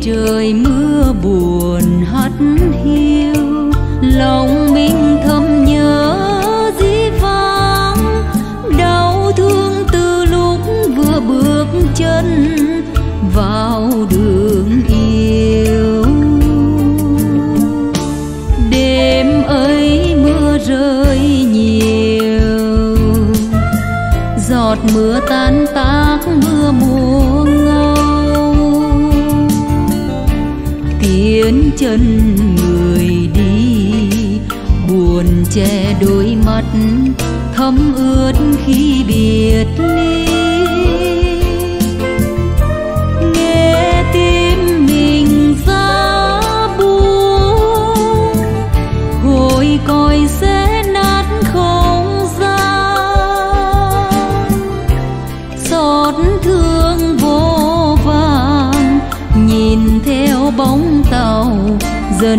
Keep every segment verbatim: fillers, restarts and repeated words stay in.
trời mưa buồn hắt hiu, lòng mình thầm nhớ dĩ vãng, đau thương từ lúc vừa bước chân vào đường yêu. Đêm ấy mưa rơi nhiều, giọt mưa tan tác mưa mùa ngâu, tiến chân người đi buồn che đôi mắt thấm ướt khi biệt ly. Bóng tàu dần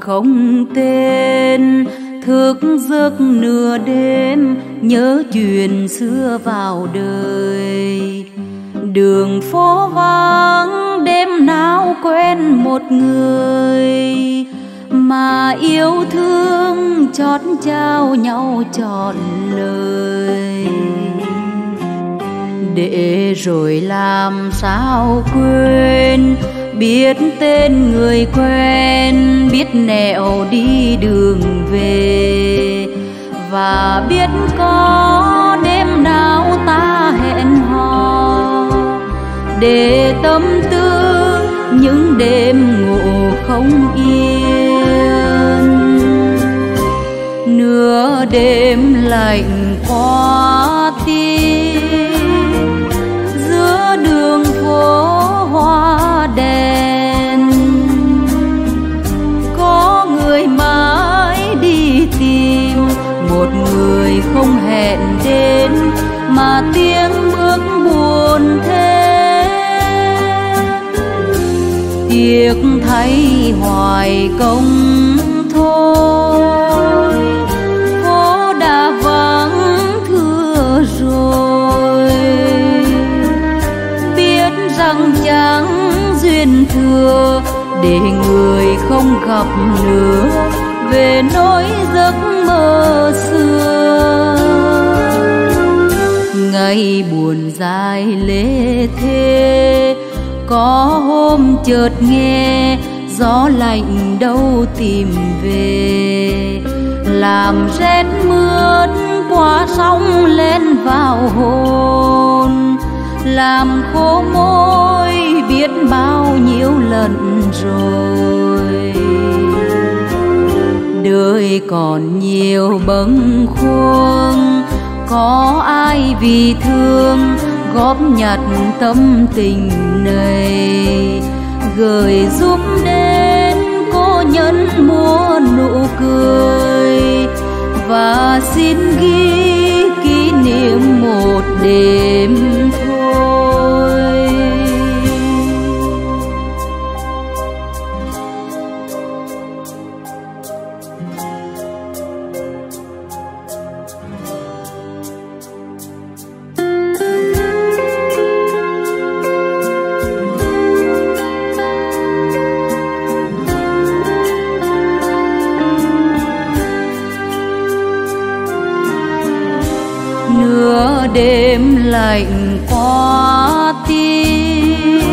Không tên thức giấc nửa đêm, nhớ chuyện xưa vào đời, đường phố vắng đêm nào quên. quên một người mà yêu thương chót trao nhau trọn lời, để rồi làm sao quên. Biết tên người quen, biết nẻo đi đường về, và biết có đêm nào ta hẹn hò để tâm tư những đêm ngủ không yên. Nửa đêm lạnh quá tim giữa đường phố hoa đèn, có người mãi đi tìm một người không hẹn đến, mà tiếng bước buồn thế. Tiếc thay hoài công thôi, phố đã vắng thưa rồi. Biết rằng chẳng duyên thừa để người không gặp nữa về nỗi giấc mơ xưa. Ngày buồn dài lê thế, có hôm chợt nghe gió lạnh đâu tìm về, làm rét mướt qua sóng lên vào hồn, làm khô môi biết bao nhiêu lần rồi. Đời còn nhiều bâng khuâng, có ai vì thương góp nhặt tâm tình này, gửi giúp đến cô nhân mua nụ cười, và xin ghi kỷ niệm một đêm thôi. Đêm lạnh quá tim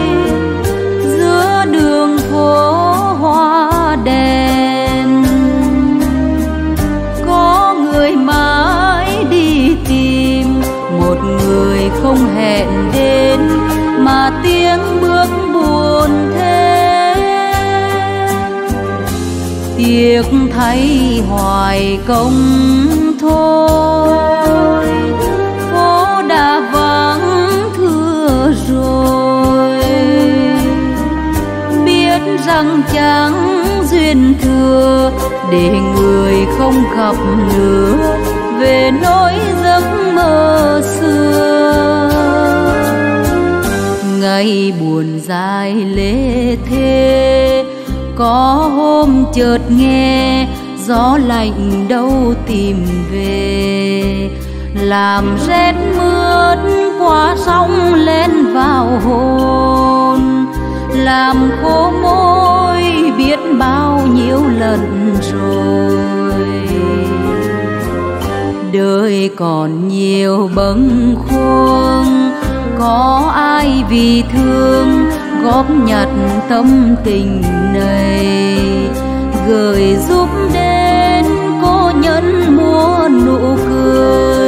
giữa đường phố hoa đèn, có người mãi đi tìm một người không hẹn đến, mà tiếng bước buồn thế. Tiếc thay hoài công thôi, đã vắng thưa rồi. Biết rằng chẳng duyên thừa để người không gặp nữa về nỗi giấc mơ xưa. Ngày buồn dài lê thế, có hôm chợt nghe gió lạnh đâu tìm về, làm rét mướt qua sóng lên vào hồn, làm khô môi biết bao nhiêu lần rồi. Đời còn nhiều bâng khuâng, có ai vì thương góp nhặt tâm tình này, gửi giúp đến cô nhân mua nụ cười,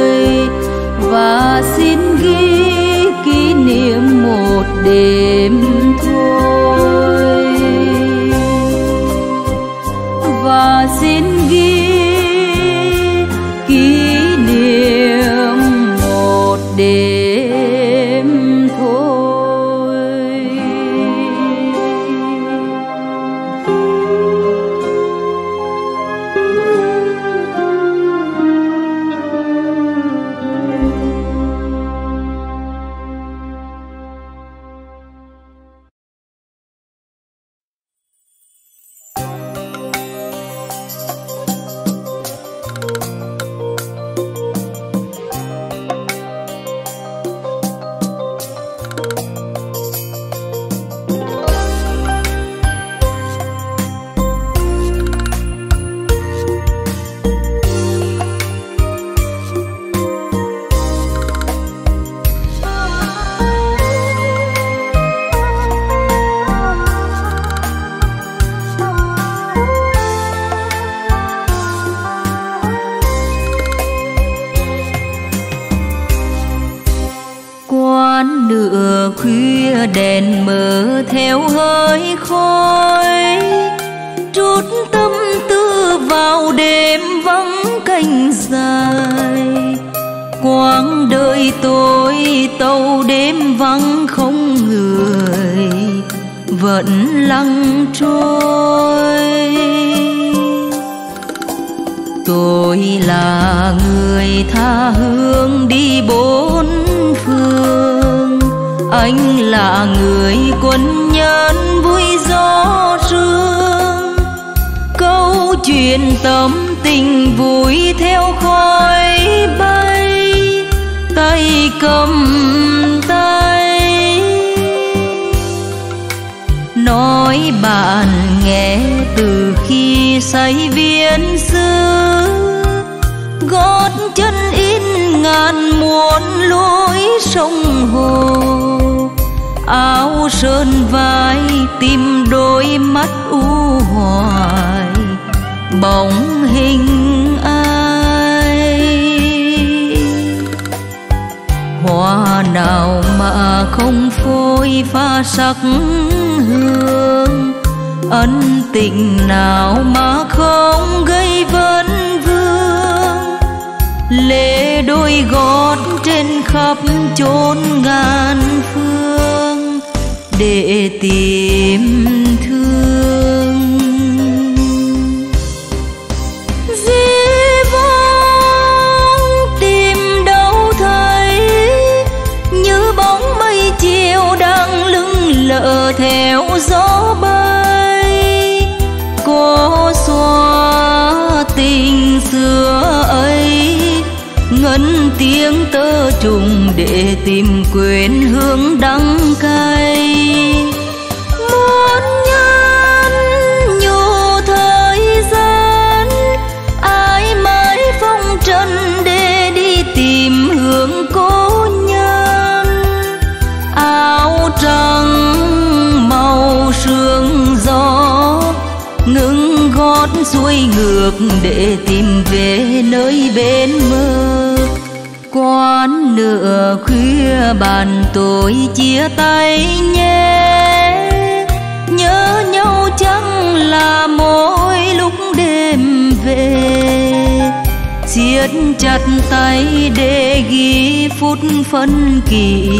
và xin ghi kỷ niệm một đêm thôi. Và xin ghi kỷ niệm một đêm thôi. nghèo hơi khói, trút tâm tư vào đêm vắng canh dài. Quãng đời tôi tâu đêm vắng không người vẫn lặng trôi. Tôi là người tha hương đi bốn phương, anh là người quân nhân vui gió sương. Câu chuyện tâm tình vui theo khói bay, tay cầm tay nói bạn nghe từ khi say viên xưa. Gót chân in ngàn muôn lối sông hồ, áo sơn vai tìm đôi mắt u hoài bóng hình ai. Hoa nào mà không phôi pha sắc hương, ân tình nào mà không gây vấn vương. Lê đôi gót trên khắp chốn ngàn phương để tìm thương. Dĩ vãng tìm đâu thấy, như bóng mây chiều đang lững lờ theo gió bay. Có xóa tình xưa ấy, ngân tiếng tơ trùng để tìm quên hương đắng cay. Muốn nhân nhiều thời gian, ai mãi phong trần để đi tìm hương cố nhân. Áo trắng màu sương gió, ngừng gót xuôi ngược để tìm về nơi bên mơ. Quán nửa khuya bàn tôi chia tay nhé, nhớ nhau chẳng là mỗi lúc đêm về. Siết chặt tay để ghi phút phân kỳ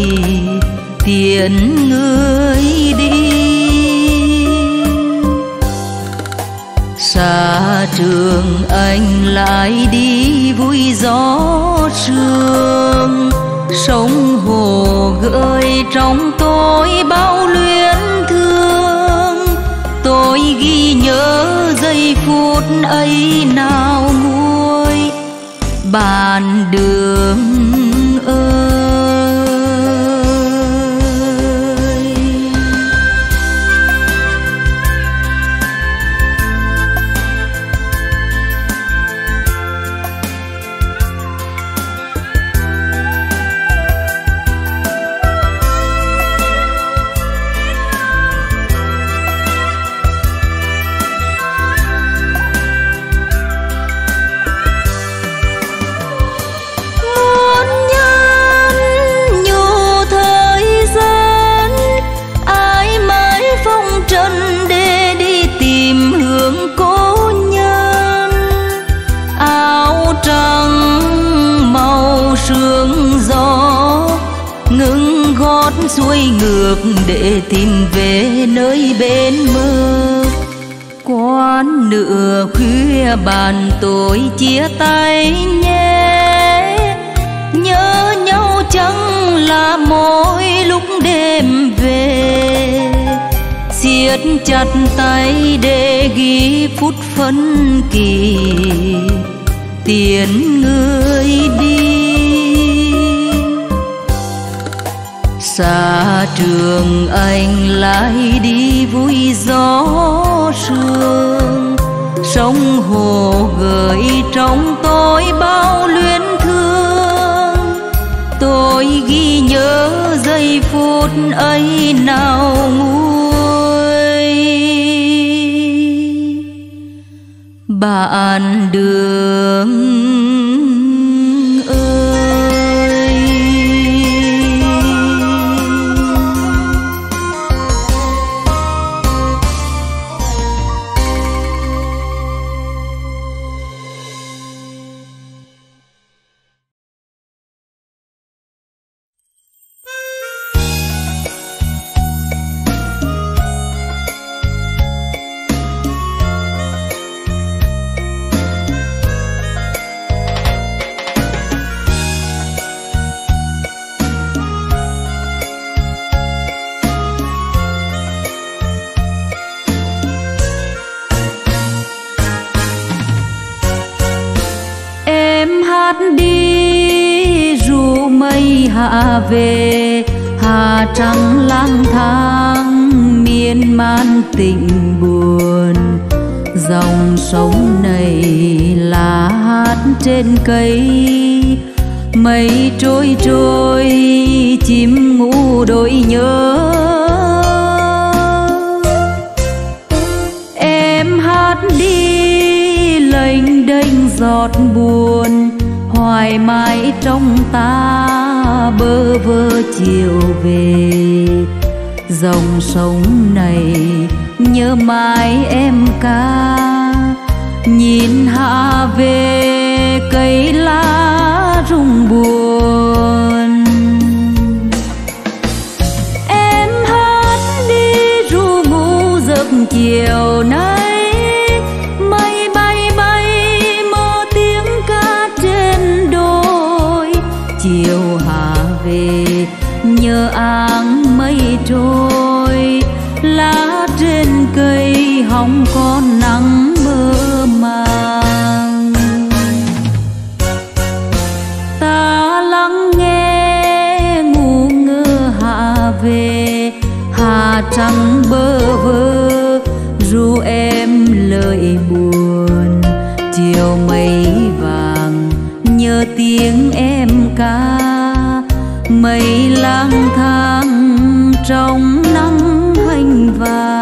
tiễn người đi. Xa trường anh lại đi vui gió sương, sông hồ gợi trong tôi bao luyến thương. Tôi ghi nhớ giây phút ấy nào nguôi bàn đường ơi. Xuôi ngược để tìm về nơi bên mơ. Quán nửa khuya bàn tôi chia tay nhé, nhớ nhau chẳng là mỗi lúc đêm về. Siết chặt tay để ghi phút phân kỳ tiễn người đi. Xa trường anh lại đi vui gió sương, sông hồ gợi trong tôi bao luyến thương. Tôi ghi nhớ giây phút ấy nào nguôi bạn đường. ngát đi ru mây hạ về, Hà Trăng lang thang miên man tình buồn. Dòng sông này là hát trên cây, mây trôi trôi chim ngủ đôi nhớ. Em hát đi lênh đênh giọt buồn, hoài mãi trong ta bơ vơ chiều về. Dòng sông này nhớ mãi em ca, nhìn hạ về cây lá rung buồn. Em hát đi ru ngủ giấc chiều nay, mây bay bay mơ tiếng ca trên đồi. Chiều hạ về nhớ áng mây trôi, lá trên cây hồng con nắng mơ màng. Ta lắng nghe ngu ngơ hạ về, Hà Trăng bơ vơ ru em lời buồn. Chiều mây vàng nhớ tiếng em ca, mây lang thang trong nắng hành vàng.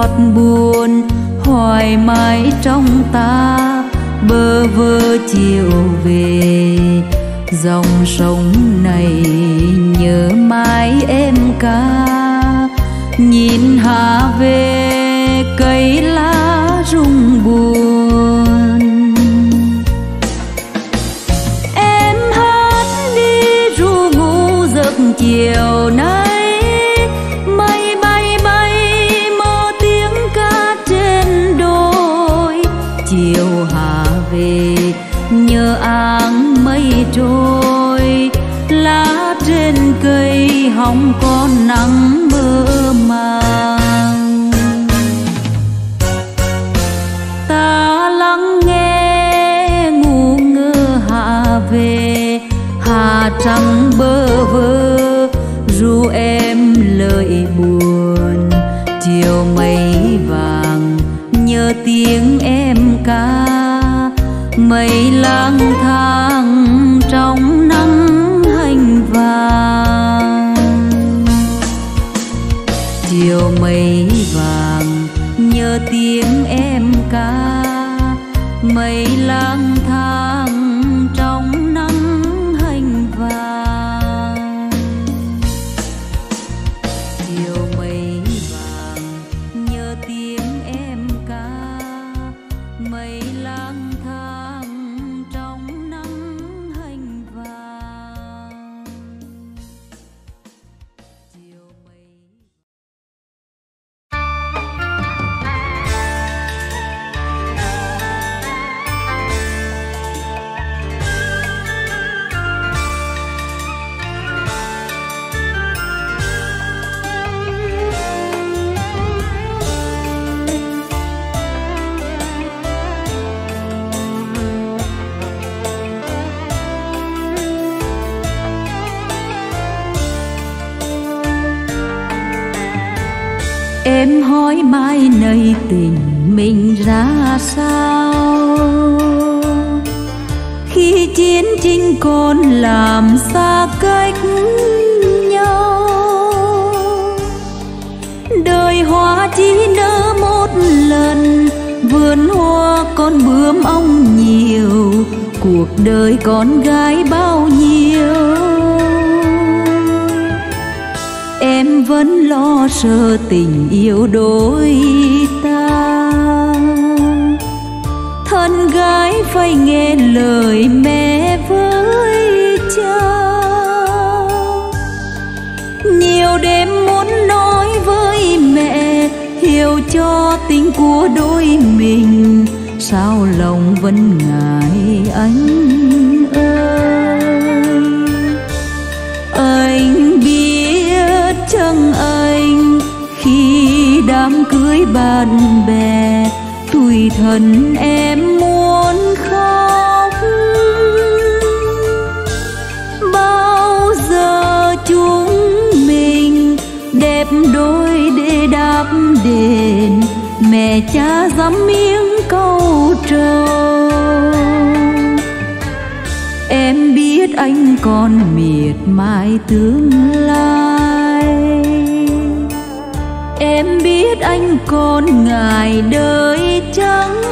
Giọt buồn hoài mãi trong ta bơ vơ chiều về. Dòng sông này nhớ mãi em ca, nhìn hạ về cây lá rung buồn. Em hát đi ru ngủ giấc chiều nay, nhớ áng mây trôi, lá trên cây hồng con nắng mơ màng. Ta lắng nghe ngu ngơ hạ về, Hà Trăng bơ vơ ru em lời buồn. Chiều mây vàng nhớ tiếng em ca, mây lang thang trong nắng hành vàng. Chiều mây vàng nhớ tiếng em ca, mây lang thang trong nắng hành vàng. Chiều mây vàng nhớ tiếng em ca, mây lang thang. Em hỏi mai nay tình mình ra sao, khi khi chiến tranh còn làm xa cách nhau, đời hoa chỉ nở một lần, vườn hoa con bướm ong nhiều, cuộc đời con gái bao nhiêu. Em vẫn lo sợ tình yêu đôi ta, thân gái phải nghe lời mẹ với cha. Nhiều đêm muốn nói với mẹ, hiểu cho tình của đôi mình, sao lòng vẫn ngại anh ơi. Anh biết chăng anh, khi đám cưới bạn bè, tủi thân em muốn khóc. Bao giờ chúng mình đẹp đôi để đáp đền, mẹ cha dám miếng câu trầu. Em biết anh còn miệt mài tương lai, em biết anh còn ngài đời trắng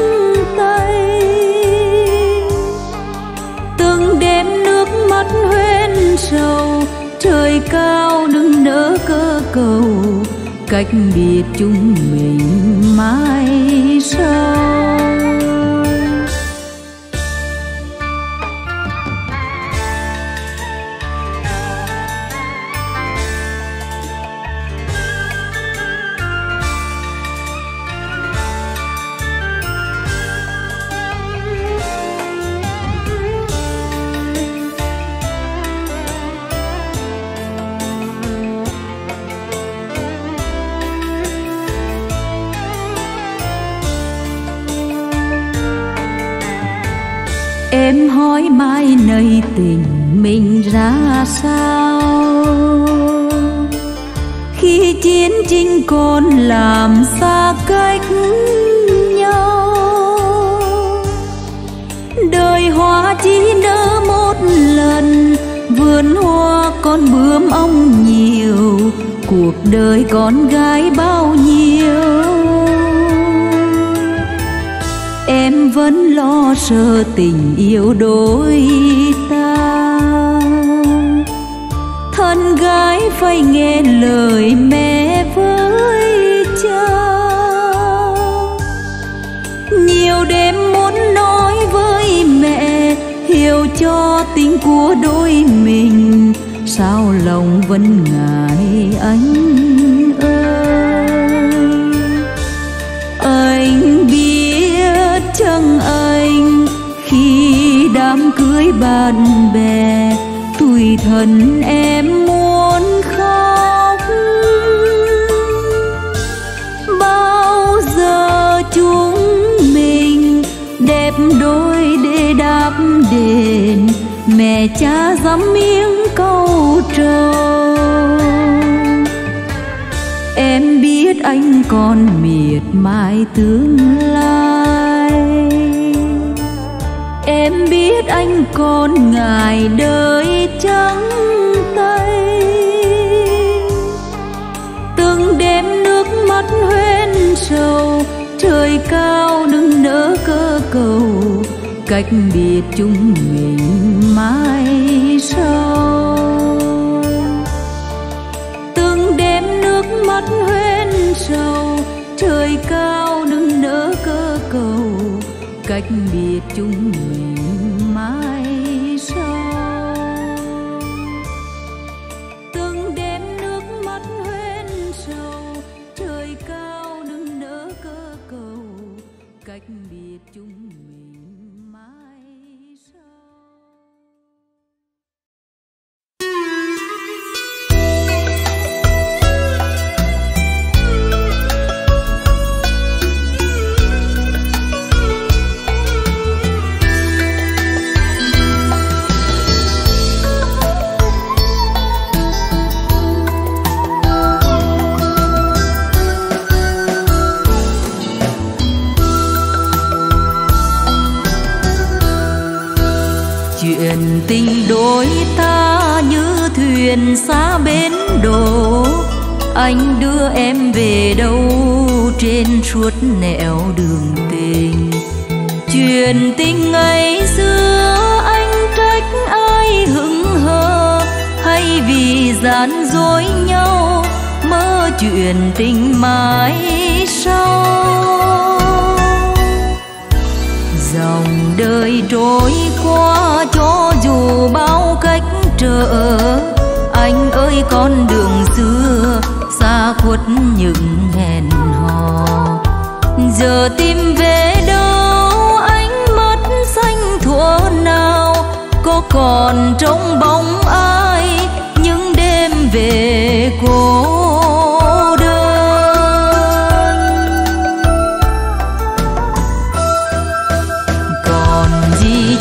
tay. Từng đêm nước mắt hoen sầu, trời cao đừng nỡ cơ cầu, cách biệt chúng mình mãi sau. Em hỏi mai nay tình mình ra sao, khi chiến tranh còn làm xa cách nhau, đời hoa chỉ nở một lần, vườn hoa con bướm ong nhiều, cuộc đời con gái bao nhiêu. Em vẫn lo sợ tình yêu đôi ta, thân gái phải nghe lời mẹ với cha. Nhiều đêm muốn nói với mẹ, hiểu cho tình của đôi mình, sao lòng vẫn ngại anh ơi. Anh biết chăng anh, khi đám cưới bạn bè, tủi thân em muốn khóc. Bao giờ chúng mình đẹp đôi để đáp đền, mẹ cha dám miếng câu trầu. Em biết anh còn miệt mài tương lai, em biết anh còn ngài đời trắng tay. Từng đêm nước mắt hoen sầu, trời cao đừng nỡ cơ cầu, cách biệt chúng mình mãi sau. Từng đêm nước mắt hoen sầu, trời cao đừng nỡ cơ cầu, cách biệt chúng mình mãi sau. Từng đêm nước mắt hoen sầu, trời cao đừng nỡ cơ cầu, cách biệt chúng mình. chuyện tình đôi ta như thuyền xa bến đổ, anh đưa em về đâu trên suốt nẻo đường tình. Chuyện tình ngày xưa anh trách ai hững hờ, hay vì gian dối nhau mơ chuyện tình mãi sau. Dòng đời trôi qua cho dù bao cách trở, anh ơi con đường xưa xa khuất những hẹn hò. Giờ tìm về đâu ánh mắt xanh thuở nào, có còn trong bóng ai những đêm về cô.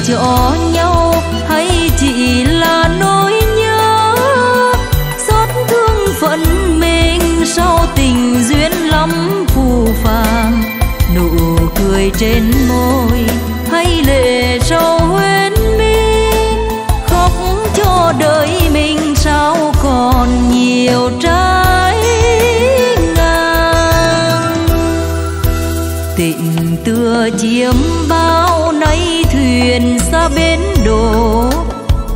Cho nhau hay chỉ là nỗi nhớ, xót thương phận mình sau tình duyên lắm phù phàng. Nụ cười trên môi hay lệ sau huyễn mi, khóc cho đời mình sao còn nhiều trái ngang. Tình tựa chiếm bao nay thuyền xa bến đổ,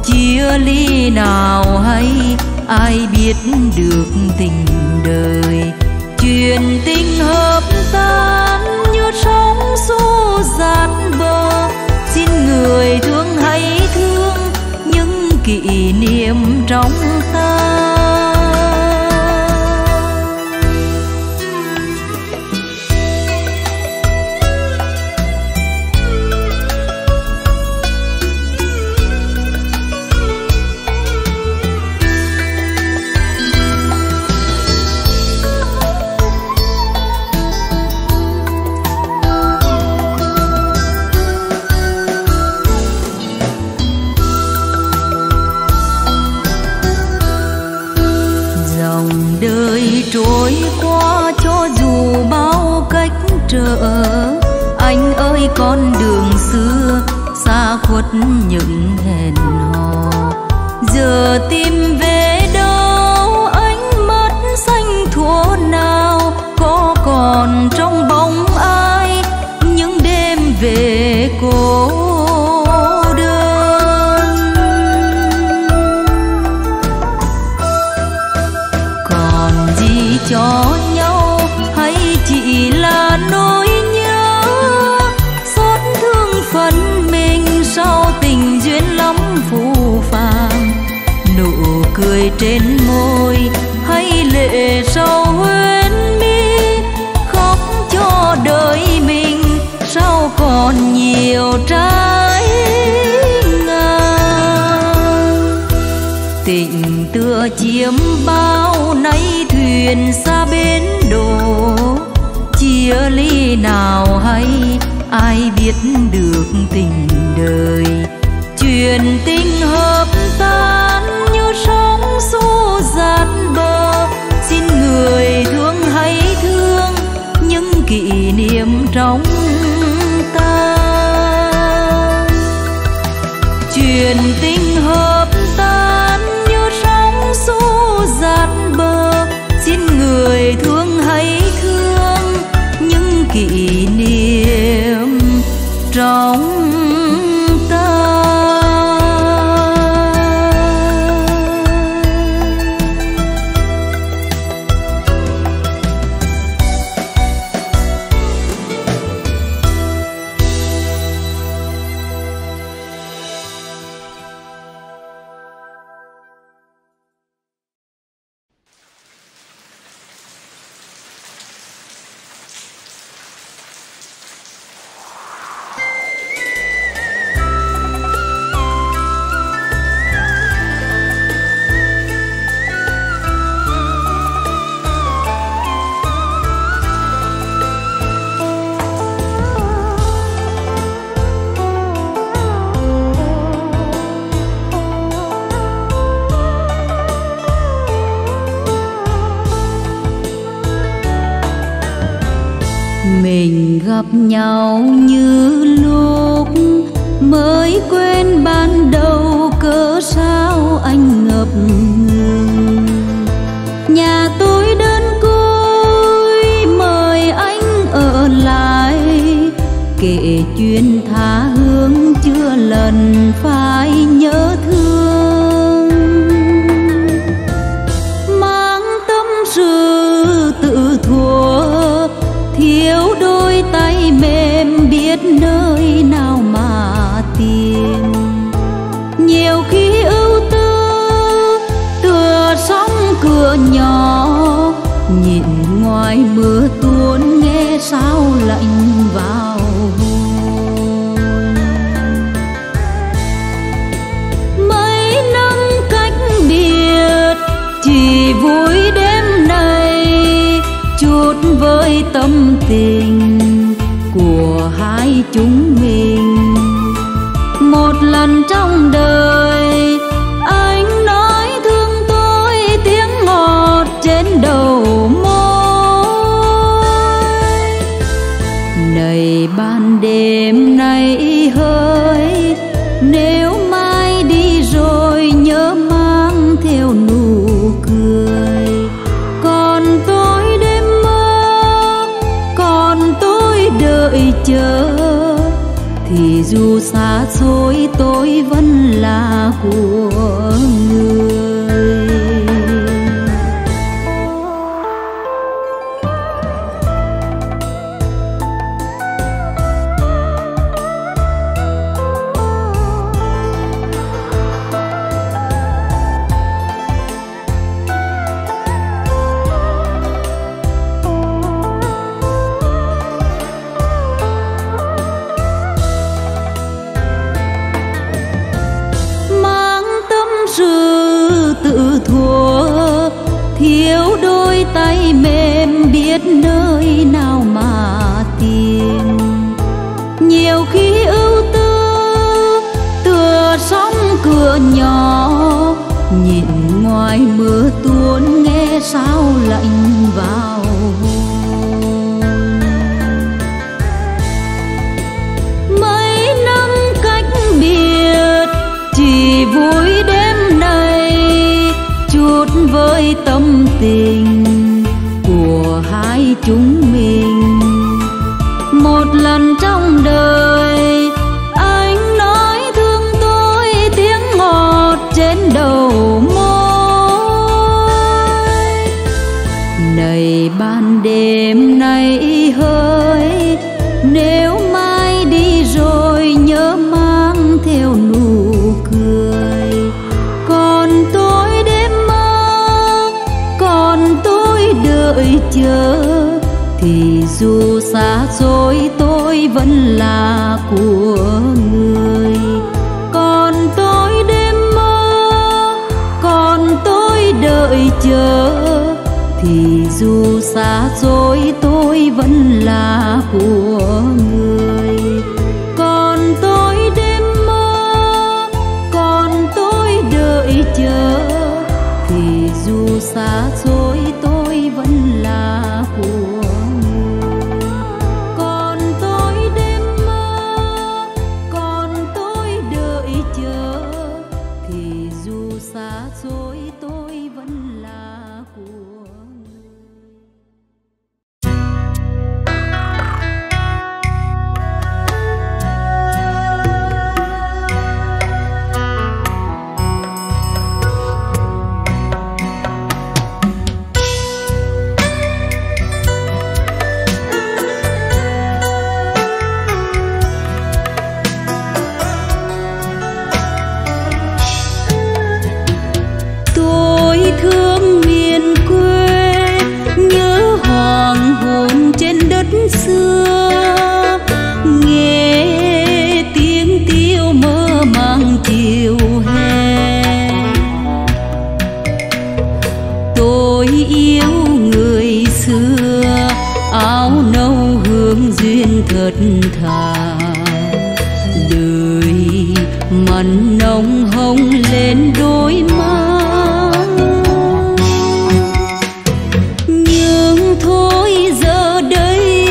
chia ly nào hay ai biết được tình đời. Chuyện tình hợp tan như sóng xô dạt bờ, xin người thương hãy thương những kỷ niệm trong ta. Trôi qua cho dù bao cách trở, anh ơi con đường xưa xa khuất những hẹn hò. Giờ tìm về đâu ánh mắt xanh thuở nào, có còn trong bóng ai những đêm về cô. Cho nhau hay chỉ là nỗi nhớ, xót thương phận mình sau tình duyên lắm phù phàng. Nụ cười trên môi hay lệ sau huyễn mi, khóc cho đời mình sao còn nhiều trái ngang. Tình tựa chiếm bao nay thuyền xa bến đổ, chia ly nào hay ai biết được tình đời. Chuyện tình hợp tan như sóng xô dạt bờ, xin người thương hãy thương những kỷ niệm trong ta. Chuyện tình hợp tan như sóng xô dạt bờ, xin người thương hãy thương những kỷ niệm trong nhau như lúc mới quên ban đầu. ngừng. Nhà tôi đơn côi mời anh ở lại, kể chuyện tha hương chưa lần phải nhớ thương. Mang tâm sự tự thua, thiếu đôi tay mềm biết nơi nào mà tìm. Nhiều khi ưu tư tựa sóng cửa nhỏ, nhìn ngoài mưa tuôn nghe sao lạnh vào buồn. Mấy năm cách biệt chỉ vui đêm nay, chút với tâm tình của hai chúng mình. Một lần trong đời anh nói thương tôi, tiếng ngọt trên đầu môi. Này ban đêm nay hỡi, nếu mai đi rồi nhớ mang theo nụ cười. Còn tôi đêm mơ, còn tôi đợi chờ, thì dù xa xôi tôi vẫn là của người. Thiếu đôi tay mềm biết nơi nào mà tìm. Nhiều khi ưu tư tựa sóng cửa nhỏ, nhìn ngoài mưa tuôn nghe sao lạnh vào hồn. Mấy năm cách biệt chỉ vui đêm nay, chút với tâm tình của hai chúng mình. Một lần trong đời anh nói thương tôi, tiếng ngọt trên đầu môi. Này ban đêm nay hỡi, nếu mai đi rồi nhớ mang theo nụ cười. Còn tôi đợi chờ, thì dù xa xôi tôi vẫn là của người. Còn tôi đêm mơ, còn tôi đợi chờ, thì dù xa xôi tôi vẫn là của người. Còn tôi đêm mơ, còn tôi đợi chờ, thì dù xa xôi tôi vẫn là của người. Còn tôi đêm mơ, còn tôi đợi chờ, thì dù xa xôi tôi vẫn là của người. Thật thà đời mặn nồng hồng lên đôi má, nhưng thôi giờ đây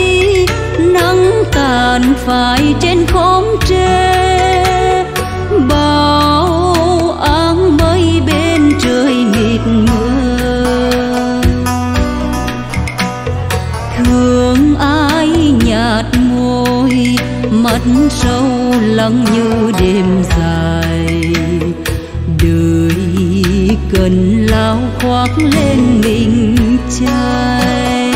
nắng tàn phai trên khóm tre, bao áng mây bên trời. mắt sâu lắng như đêm dài. Đời cần lao khoác lên mình trai.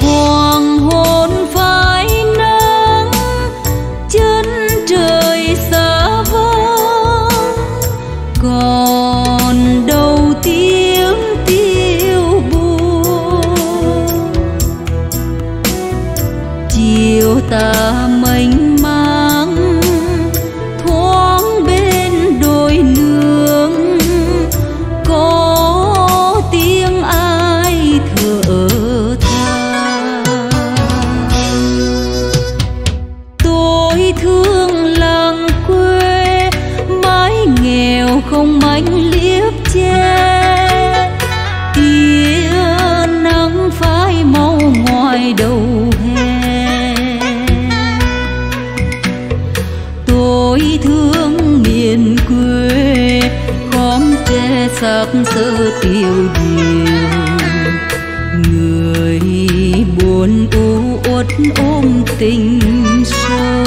Hoàng hôn phai nắng, chân trời xa vắng, còn đâu tiếng tiêu buồn. Chiều ta mênh sắc sơ tiêu điều, người buồn u uất ôm tình sâu.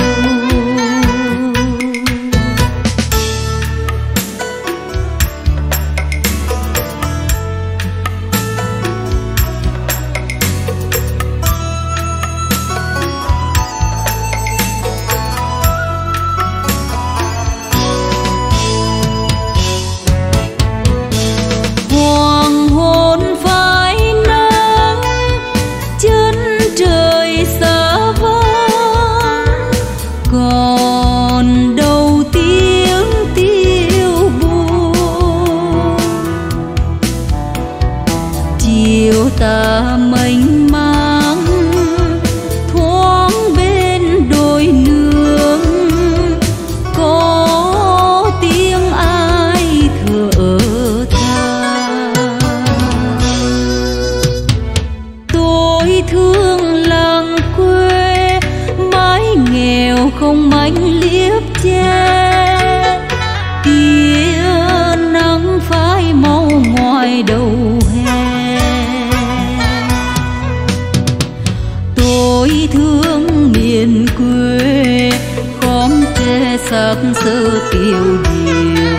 Sắc sơ tiêu điều,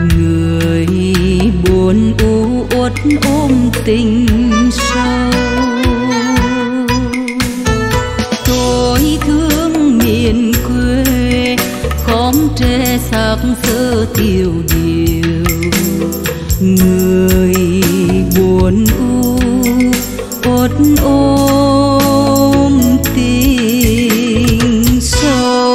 người buồn u uất ôm tình sâu. Tôi thương miền quê khóm tre sắc sơ tiêu điều, người buồn u uất ôm tình sâu.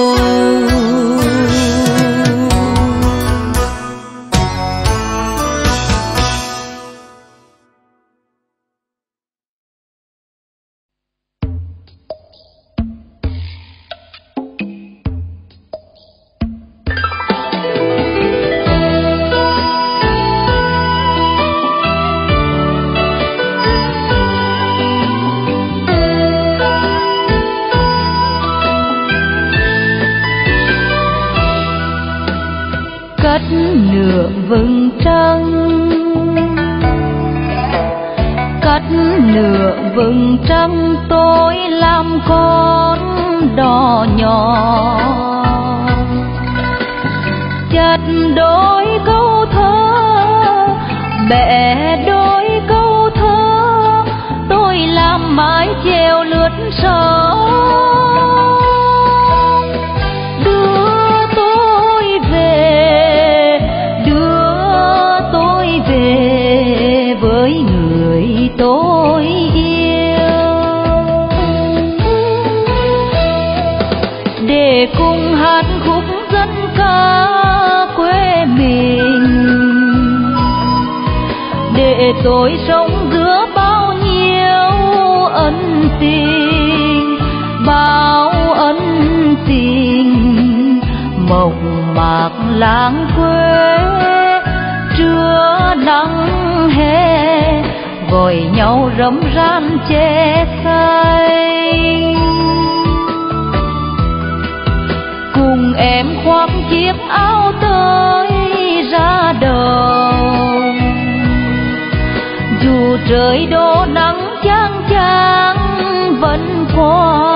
Trời đổ nắng chang chang vẫn qua.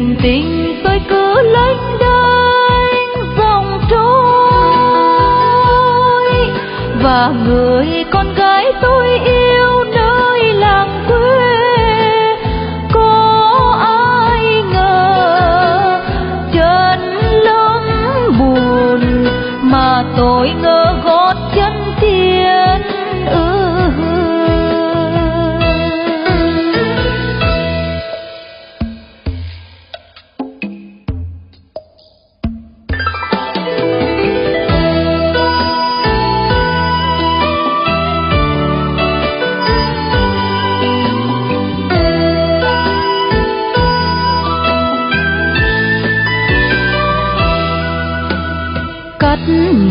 thuyền tình tôi cứ lênh đênh dòng trôi, và người con gái tôi yêu nơi làng quê. Có ai ngờ chân lấm bùn mà tôi ngỡ gót chân thiên ư.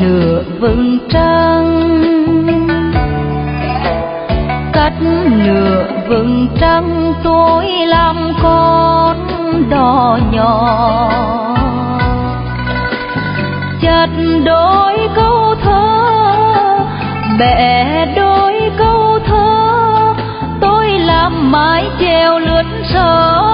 Nửa vầng trăng, cắt nửa vầng trăng tôi làm con đò nhỏ, chặt đôi câu thơ, bẻ đôi câu thơ, tôi làm mái chèo lướt sóng.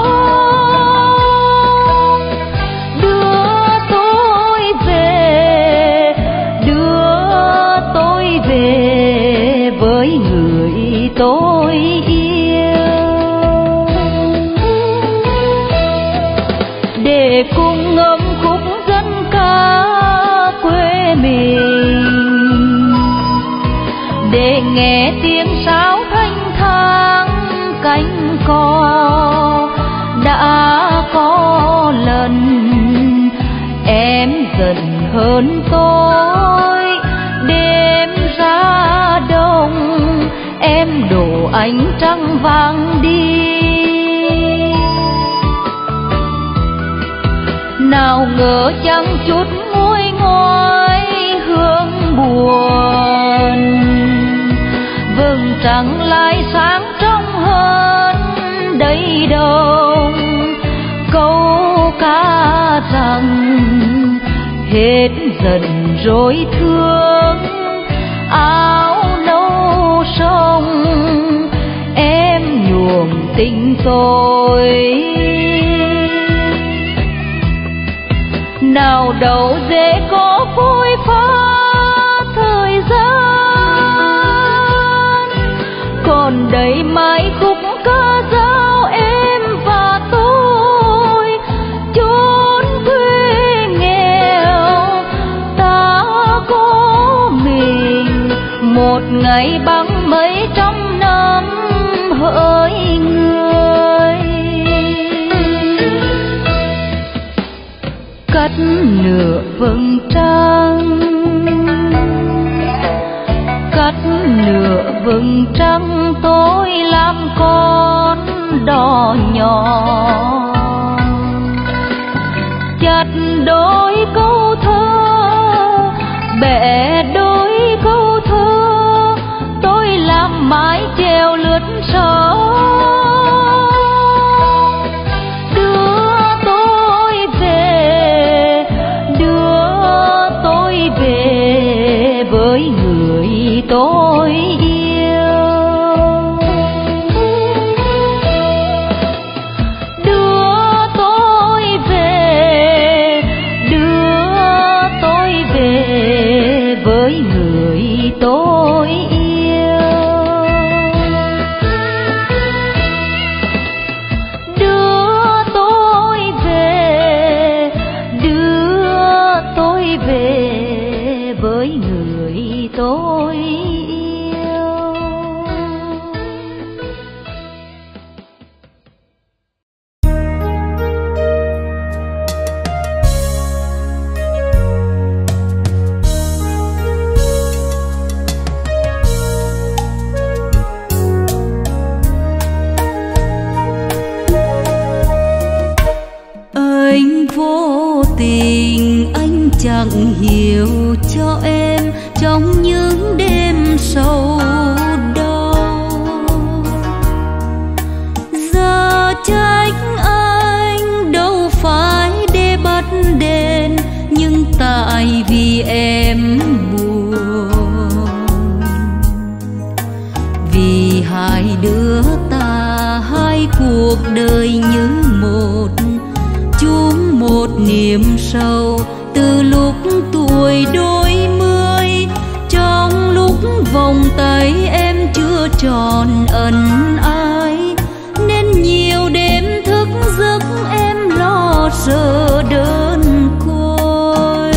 Nghe tiếng sáo thanh thang cánh cò, đã có lần em giận hơn tôi. Đêm ra đông em đổ ánh trăng vàng đi, nào ngờ chẳng chút nguôi ngoai hương buồn. Vầng trăng lại sáng trong hơn đầy đồng, câu ca rằng hết dần rối thương. Áo nâu sông em nhuộm tình tôi, nào đâu dễ có phôi phai. Còn đây mãi khúc ca giao em và tôi, chốn quê nghèo ta có mình, một ngày băng mấy trăm năm hỡi người. Cắt nửa vầng trăng, cắt nửa vầng trăng tôi làm con đò nhỏ, chặt đôi câu thơ, bẻ đôi câu thơ, tôi làm mái chèo lướt sóng. Đưa tôi về, đưa tôi về với người tôi yêu. Đưa tôi về, đưa tôi về với người tôi yêu. Đưa tôi về, đưa tôi về với người tôi yêu. Chẳng hiểu cho em trong những đêm sâu đau, giờ trách anh đâu phải để bắt đền, nhưng tại vì em buồn, vì hai đứa ta hai cuộc đời như một, sầu từ lúc tuổi đôi mươi, trong lúc vòng tay em chưa tròn ân ái, nên nhiều đêm thức giấc em lo sợ đơn côi.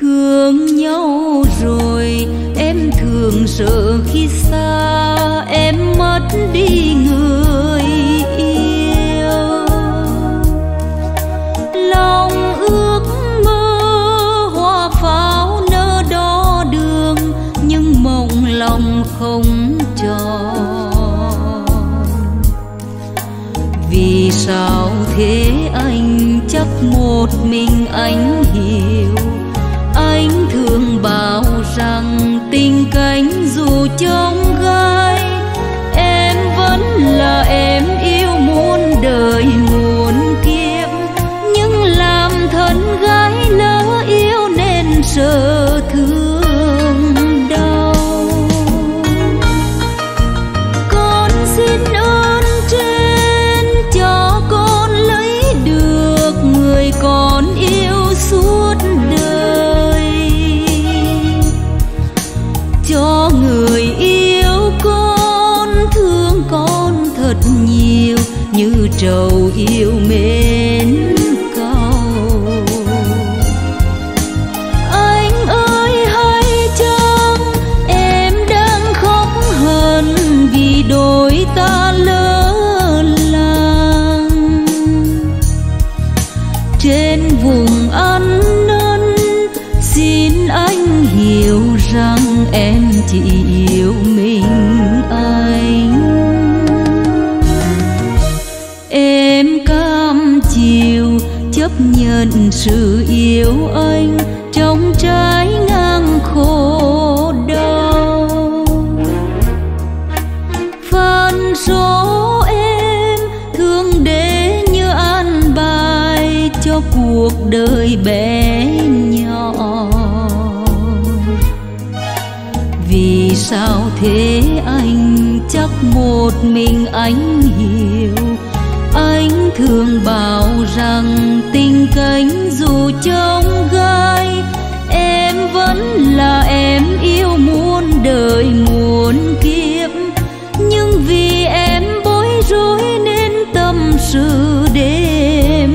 Thương nhau rồi em thường sợ khi xa em mất đi người yêu, lòng ước mơ hoa pháo nỡ đo đường, nhưng mộng lòng không tròn. Vì sao thế anh chắc một mình anh hiểu, anh thường bảo rằng tình cánh dù trong gai, em vẫn là em yêu muôn đời muôn kiếp, nhưng làm thân gái lỡ yêu nên sợ thương đau. Con xin ơn trên cho con lấy được người con yêu suốt đời, cho người yêu con thương con thật nhiều như trầu yêu mến cau. Anh ơi hãy chăng em đang khóc hờn vì đôi ta lỡ làng, trên vùng ăn năn xin anh hiểu rằng em chỉ yêu mình anh. Em cam chịu chấp nhận sự yêu anh trong trái ngang khổ đau, phận số em thương để như an bài cho cuộc đời bé nhỏ. Vì sao thế anh chắc một mình anh hiểu, anh thường bảo rằng tình cánh dù trong gai, em vẫn là em yêu muôn đời muôn kiếp, nhưng vì em bối rối nên tâm sự đêm nay.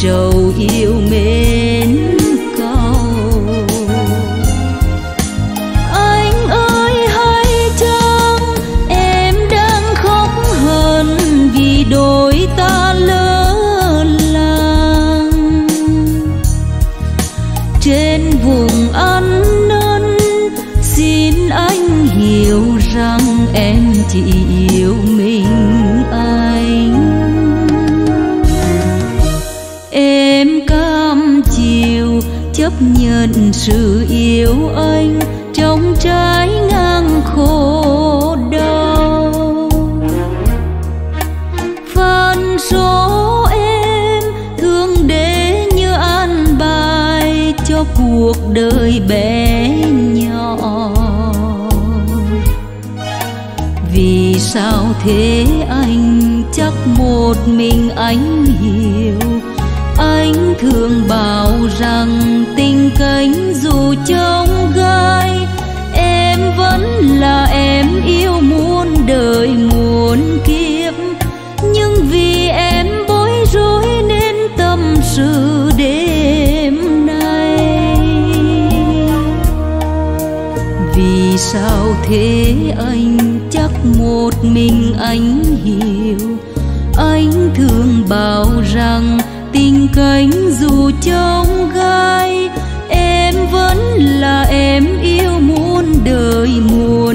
Trầu yêu mến cau, anh ơi hãy chăng em đang khóc hờn vì đôi ta lỡ làng, trên vùng ăn năn xin anh hiểu rằng em chỉ yêu mình anh. Chấp nhận sự yêu anh trong trái ngang khổ đau, phận số em thương để như an bài cho cuộc đời bé nhỏ. Vì sao thế anh chắc một mình anh hiểu, anh thường bảo rằng tình cánh dù trong gai, em vẫn là em yêu muôn đời muôn kiếp, nhưng vì em bối rối nên tâm sự đêm nay. Vì sao thế anh chắc một mình anh hiểu. Anh thường bảo rằng tình cánh dù trong gai, em vẫn là em yêu muôn đời muôn